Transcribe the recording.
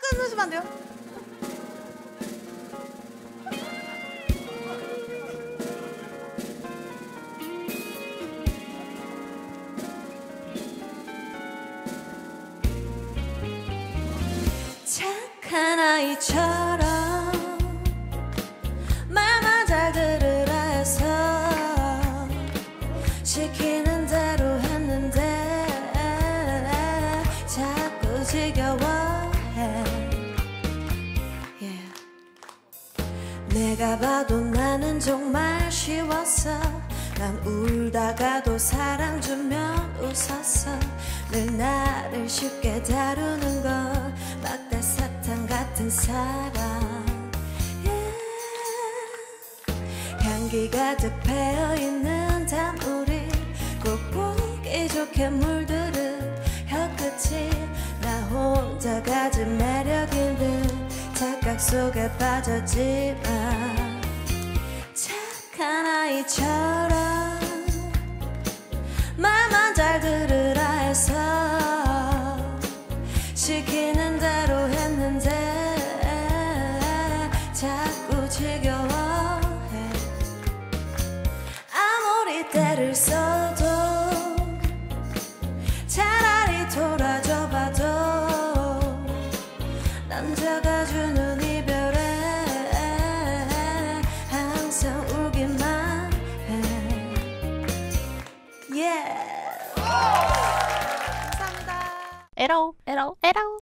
끊으시면 안 돼요? 착한 아이처럼 말만 잘 들으라 해서 시키는 대로 했는데 자꾸 지겨워해. yeah. 내가 봐도 나는 정말 쉬웠어. 난 울다가도 사랑 주면 웃었어. 늘 나를 쉽게 다루는 걸 막대 사탕 같은 사랑. yeah. 향기 가득 패어있는 단우리 꼭 보기 좋게 물들은 혀끝이 나 혼자 가진 매력 있는 착각 속에 빠졌지만 착한 아이처럼 말만 잘 들으라 해서 시키는 대로 했는데 자꾸 지겨워해. 아무리 때를 써도 차라리 돌아줘봐도 남자가 주는 이별에 항상 울기만 해. yeah. 에라오 에라오 에라오.